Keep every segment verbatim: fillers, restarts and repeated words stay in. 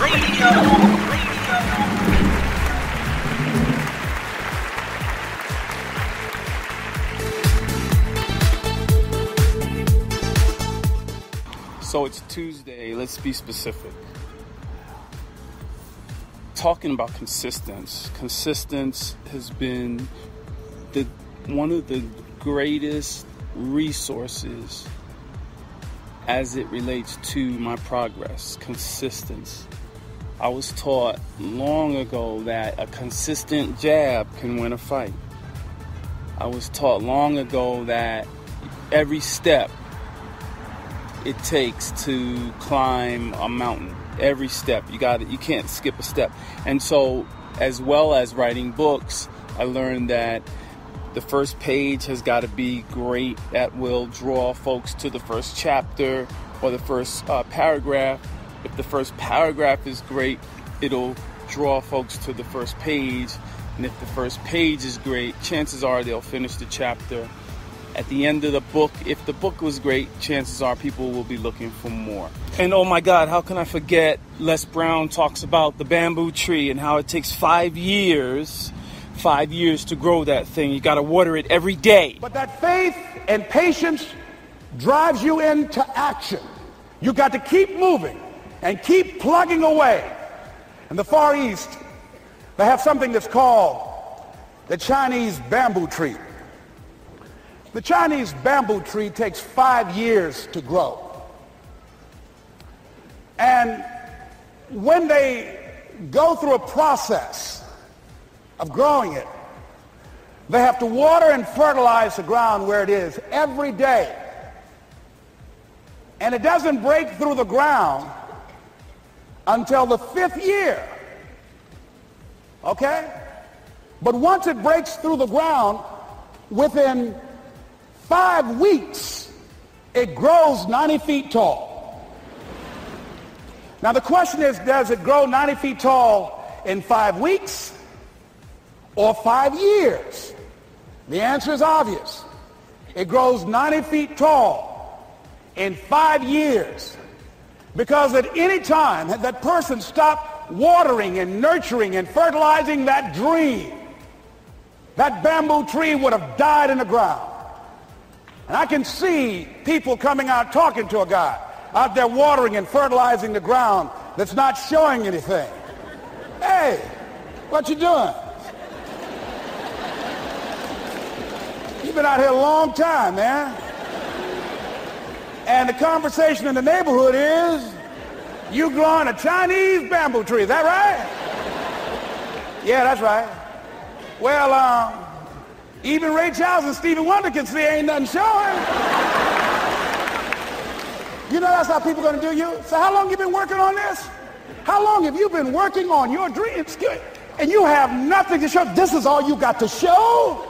Radio. So it's Tuesday, let's be specific. Talking about consistency. Consistency has been the one of the greatest resources as it relates to my progress. Consistency. I was taught long ago that a consistent jab can win a fight. I was taught long ago that every step it takes to climb a mountain. Every step, you got it. You can't skip a step. And so, as well as writing books, I learned that the first page has got to be great. That will draw folks to the first chapter or the first uh, paragraph. If the first paragraph is great, it'll draw folks to the first page. And if the first page is great, chances are they'll finish the chapter. At the end of the book, if the book was great, chances are people will be looking for more. And oh my God, how can I forget? Les Brown talks about the bamboo tree and how it takes five years, five years to grow that thing. You gotta water it every day. But that faith and patience drives you into action. You got to keep moving and keep plugging away. In the Far East, they have something that's called the Chinese bamboo tree. The Chinese bamboo tree takes five years to grow. And when they go through a process of growing it, they have to water and fertilize the ground where it is every day. And it doesn't break through the ground until the fifth year. Okay? But once it breaks through the ground, within five weeks, it grows ninety feet tall. Now the question is, does it grow ninety feet tall in five weeks or five years? The answer is obvious. It grows ninety feet tall in five years. Because at any time that person stopped watering and nurturing and fertilizing that dream, that bamboo tree would have died in the ground. And I can see people coming out talking to a guy out there watering and fertilizing the ground that's not showing anything. Hey, what you doing? You've been out here a long time, man. And the conversation in the neighborhood is, you growing a Chinese bamboo tree, is that right? Yeah, that's right. Well, um, even Ray Charles and Stevie Wonder can see ain't nothing showing. You know that's how people gonna do you. So how long you been working on this? How long have you been working on your dreams? And you have nothing to show. This is all you got to show.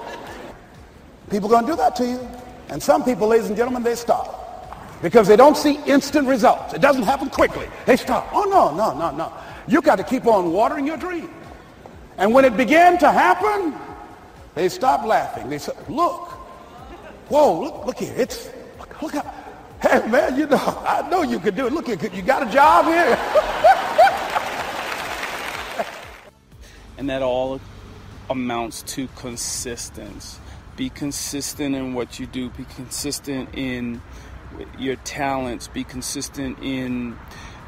People gonna do that to you. And some people, ladies and gentlemen, they stop. Because they don't see instant results. It doesn't happen quickly. They stop. Oh no, no, no, no. You got to keep on watering your dream. And when it began to happen, they stopped laughing. They said, look, whoa, look, look here. It's, look, look how, hey, man, you know, I know you could do it. Look, you, you got a job here. And that all amounts to consistency. Be consistent in what you do. Be consistent in your talents. Be consistent in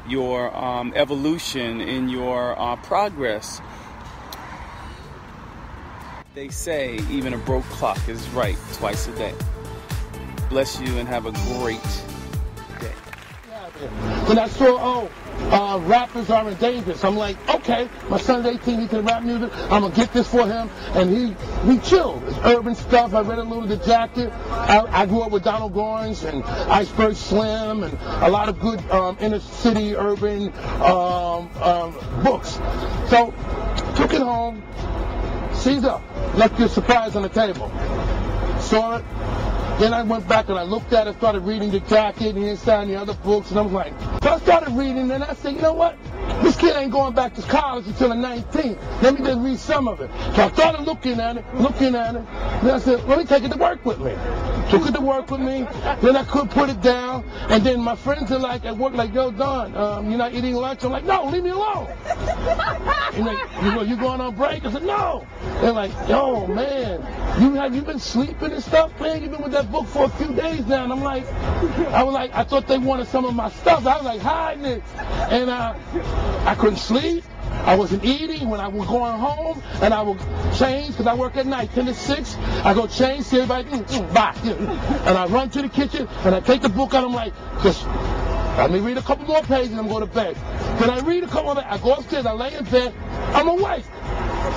your um, evolution, in your uh, progress. They say even a broke clock is right twice a day. Bless you and have a great day. When I saw, oh, uh, rappers are endangered, I'm like, okay, my son's eighteen, he can rap music, I'm going to get this for him. And he, we chilled. It's urban stuff. I read a little The Jacket. I, I grew up with Donald Goins and Iceberg Slim and a lot of good um, inner city urban um, um, books. So, took it home. Caesar left this surprise on the table. Saw it. Then I went back and I looked at it, started reading The Jacket and the inside and the other books, and I was like, so I started reading and I said, you know what? This kid ain't going back to college until the nineteenth. Let me just read some of it. So I started looking at it, looking at it. Then I said, let me take it to work with me. Took it to work with me. Then I could put it down. And then my friends are like, at work, like, yo, Don, um, you're not eating lunch? I'm like, no, leave me alone. And like, you go, you going on break? I said, no. They're like, yo, man, you have you been sleeping and stuff, man? You've been with that book for a few days now. And I'm like, I was like, I thought they wanted some of my stuff. I was like, hiding it. And uh, I couldn't sleep. I wasn't eating. When I was going home, and I would change, because I work at night, ten to six. I go change, see everybody, mm, mm, bye. And I run to the kitchen, and I take the book out. I'm like, just let me read a couple more pages, and I'm going to bed. Then I read a couple more pages. I go upstairs, I lay in bed. I'm awake.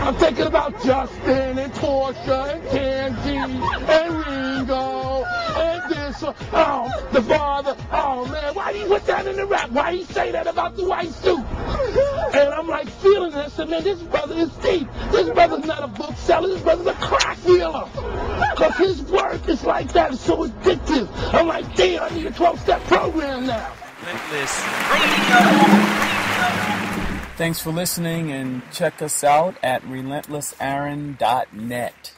I'm thinking about Justin and Portia and Kenji and Ringo and this, oh, the father. Oh, man, why did he put that in the rap? Why did he say that about the white suit? And I'm like feeling it. I said, man, this brother is deep. This brother's not a bookseller. This brother's a crack dealer. Because his work is like that. It's so addictive. I'm like, damn, I need a twelve-step program now. Thanks for listening, and check us out at relentless aaron dot net.